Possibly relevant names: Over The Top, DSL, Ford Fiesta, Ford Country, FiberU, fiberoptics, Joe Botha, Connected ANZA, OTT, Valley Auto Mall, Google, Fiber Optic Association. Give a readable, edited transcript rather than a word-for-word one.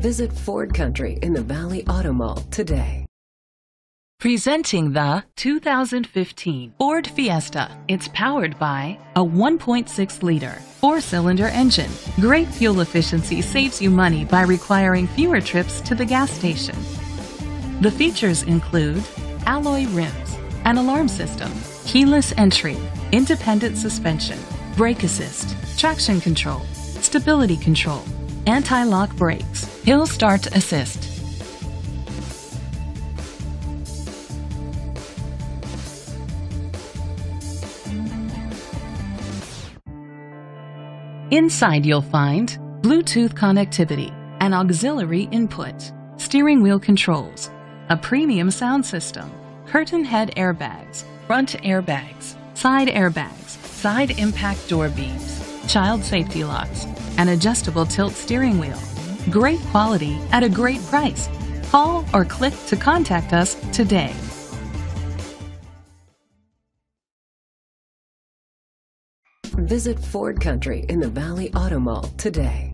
Visit Ford Country in the Valley Auto Mall today. Presenting the 2015 Ford Fiesta. It's powered by a 1.6-liter four-cylinder engine. Great fuel efficiency saves you money by requiring fewer trips to the gas station. The features include alloy rims, an alarm system, keyless entry, independent suspension, brake assist, traction control, stability control, anti-lock brakes, hill start assist. Inside you'll find Bluetooth connectivity, an auxiliary input, steering wheel controls, a premium sound system, curtain head airbags, front airbags, side impact door beams, child safety locks, an adjustable tilt steering wheel. Great quality at a great price. Call or click to contact us today. Visit Ford Country in the Valley Auto Mall today.